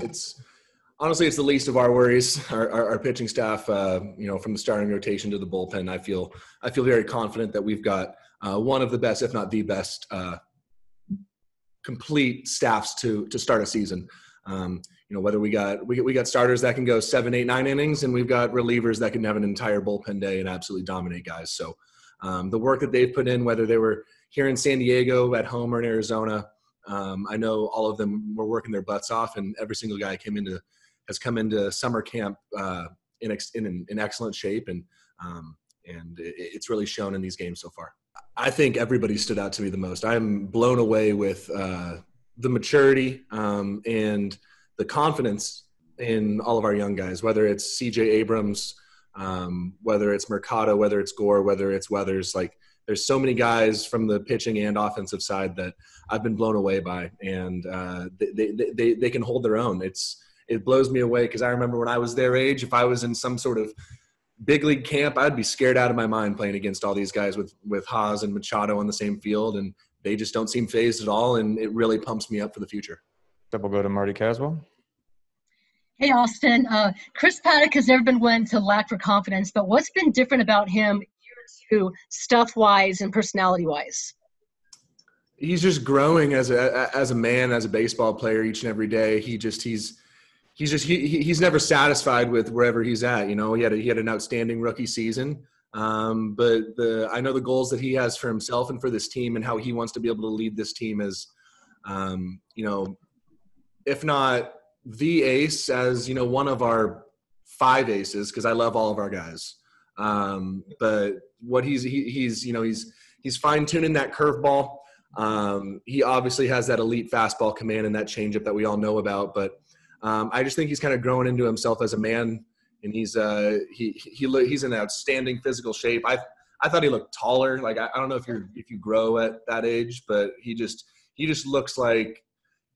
it's honestly, it's the least of our worries. Our pitching staff, from the starting rotation to the bullpen, I feel very confident that we've got one of the best, if not the best, complete staffs to start a season. Whether we got starters that can go 7, 8, 9 innings, and we've got relievers that can have an entire bullpen day and absolutely dominate guys. So the work that they've put in, whether they were here in San Diego, at home, or in Arizona, I know all of them were working their butts off, and every single guy has come into summer camp in excellent shape, and it's really shown in these games so far. I think everybody stood out to me the most. I'm blown away with the maturity and the confidence in all of our young guys, whether it's C.J. Abrams, whether it's Mercado, whether it's Gore, whether it's Weathers. Like, there's so many guys from the pitching and offensive side that I've been blown away by, and they can hold their own. It blows me away, because I remember when I was their age, if I was in some sort of big league camp, I'd be scared out of my mind playing against all these guys with Haas and Machado on the same field, and they just don't seem phased at all, and it really pumps me up for the future. We'll go to Marty Caswell. Hey, Austin. Chris Paddack has never been one to lack for confidence, but what's been different about him year two, stuff-wise and personality-wise? He's just growing as a man, as a baseball player each and every day. He's never satisfied with wherever he's at. He had an outstanding rookie season. But I know the goals that he has for himself and for this team, and how he wants to be able to lead this team as, if not the ace, as, one of our 5 aces, because I love all of our guys. But what he's fine-tuning that curveball. He obviously has that elite fastball command and that changeup that we all know about, but I just think he's kind of growing into himself as a man, and he's in outstanding physical shape. I thought he looked taller. Like, I don't know if you grow at that age, but he just looks like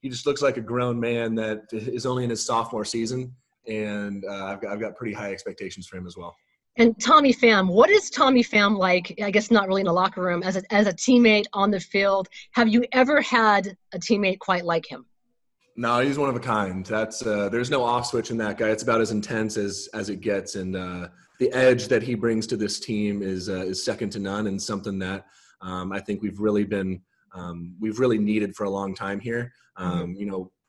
a grown man that is only in his sophomore season, and I've got pretty high expectations for him as well. And Tommy Pham, what is Tommy Pham like? I guess not really in the locker room, as a teammate on the field. Have you ever had a teammate quite like him? No, he's one of a kind. That's there's no off switch in that guy. It's about as intense as it gets, and the edge that he brings to this team is second to none, and something that I think we've really needed for a long time here.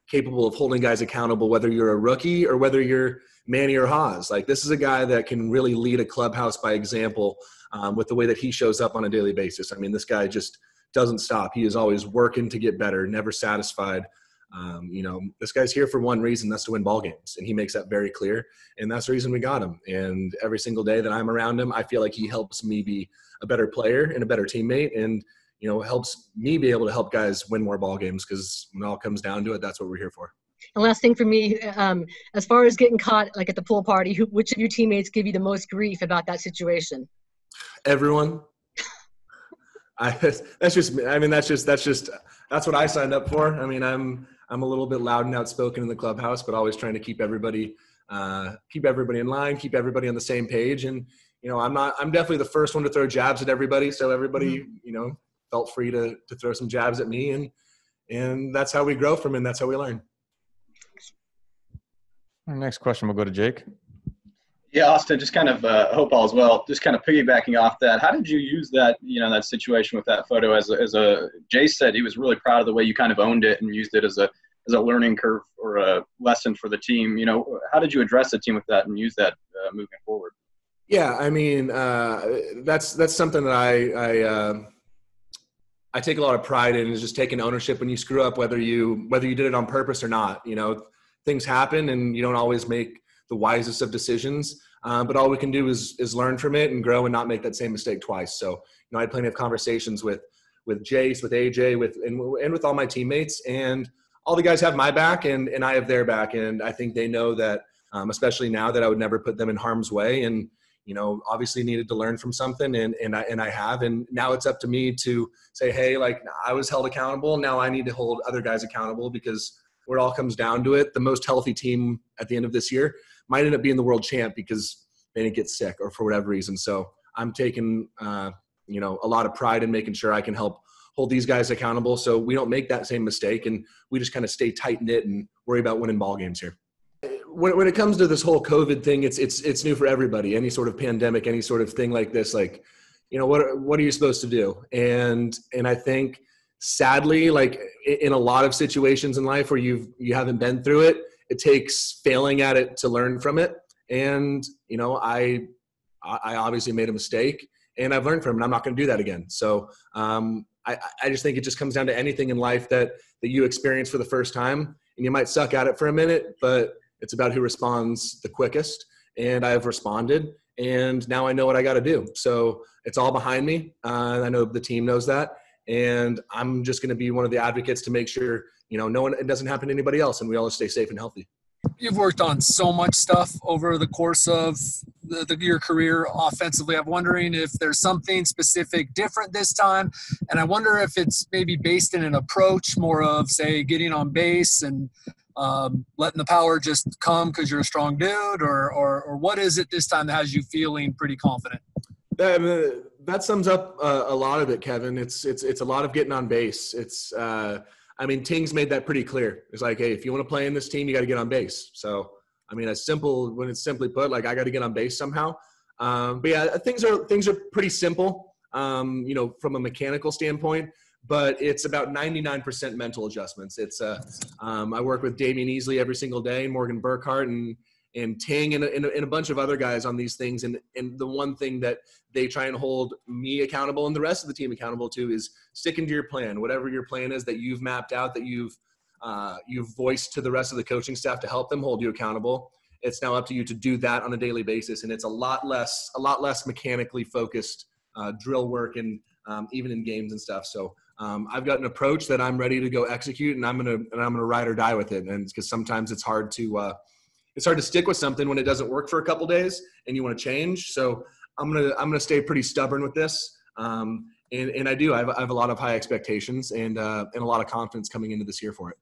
Capable of holding guys accountable, whether you're a rookie or whether you're Manny or Haas. Like, this is a guy that can really lead a clubhouse by example with the way that he shows up on a daily basis. I mean, this guy just doesn't stop. He is always working to get better, never satisfied. This guy's here for one reason, that's to win ball games, and he makes that very clear, and that's the reason we got him. And every single day that I'm around him, I feel like he helps me be a better player and a better teammate, and helps me be able to help guys win more ball games, because when it all comes down to it, that's what we're here for. And last thing for me, as far as getting caught like at the pool party, which of your teammates give you the most grief about that situation? Everyone. That's what I signed up for. I mean, I'm a little bit loud and outspoken in the clubhouse, but always trying to keep everybody in line, keep everybody on the same page. And, I'm definitely the first one to throw jabs at everybody. So everybody, felt free to throw some jabs at me, and that's how we grow from it, and that's how we learn. Our next question will go to Jake. Yeah, Austin, just kind of hope all is well. Just kind of piggybacking off that, how did you use that, that situation with that photo as a Jayce said, he was really proud of the way you kind of owned it and used it as a learning curve or a lesson for the team. How did you address the team with that and use that moving forward? Yeah, I mean, that's something that I take a lot of pride in, is just taking ownership when you screw up, whether you did it on purpose or not. Things happen, and you don't always make the wisest of decisions, but all we can do is learn from it and grow and not make that same mistake twice. So I had plenty of conversations with Jayce, with AJ, and with all my teammates, and all the guys have my back and I have their back, and I think they know that, especially now, that I would never put them in harm's way, and obviously needed to learn from something, and I have, and now it's up to me to say, hey, like, I was held accountable, now I need to hold other guys accountable, because where it all comes down to it, the most healthy team at the end of this year might end up being the world champ because they didn't get sick or for whatever reason. So I'm taking, a lot of pride in making sure I can help hold these guys accountable so we don't make that same mistake, and we just kind of stay tight-knit and worry about winning ball games here. When it comes to this whole COVID thing, it's new for everybody. Any sort of pandemic, any sort of thing like this, like, you know, what are you supposed to do? And I think sadly, like in a lot of situations in life where you haven't been through it, it takes failing at it to learn from it. And you know, I obviously made a mistake, and I've learned from it. I'm not going to do that again. So I just think it just comes down to anything in life that you experience for the first time, and you might suck at it for a minute, but it's about who responds the quickest. And I have responded, and now I know what I got to do. So it's all behind me. I know the team knows that, and I'm just going to be one of the advocates to make sure, you know, it doesn't happen to anybody else, and we all stay safe and healthy. You've worked on so much stuff over the course of your career offensively. I'm wondering if there's something specific different this time. And I wonder if it's maybe based in an approach more of, say, getting on base and letting the power just come because you're a strong dude, or what is it this time that has you feeling pretty confident? That sums up a lot of it, Kevin. It's a lot of getting on base. I mean, Ting's made that pretty clear. It's like, hey, if you want to play in this team, you got to get on base. So, I mean, when it's simply put, like, I got to get on base somehow. But yeah, things are pretty simple, you know, from a mechanical standpoint, but it's about 99% mental adjustments. It's, I work with Damien Easley every single day, Morgan Burkhart and Ting and a bunch of other guys on these things. And the one thing that they try and hold me accountable and the rest of the team accountable to is sticking to your plan, whatever your plan is that you've mapped out, that you've voiced to the rest of the coaching staff to help them hold you accountable. It's now up to you to do that on a daily basis. And it's a lot less mechanically focused drill work and even in games and stuff. So I've got an approach that I'm ready to go execute, and I'm going to ride or die with it. And it's because sometimes it's hard to, stick with something when it doesn't work for a couple days and you want to change. So I'm gonna stay pretty stubborn with this. And I have a lot of high expectations and a lot of confidence coming into this year for it.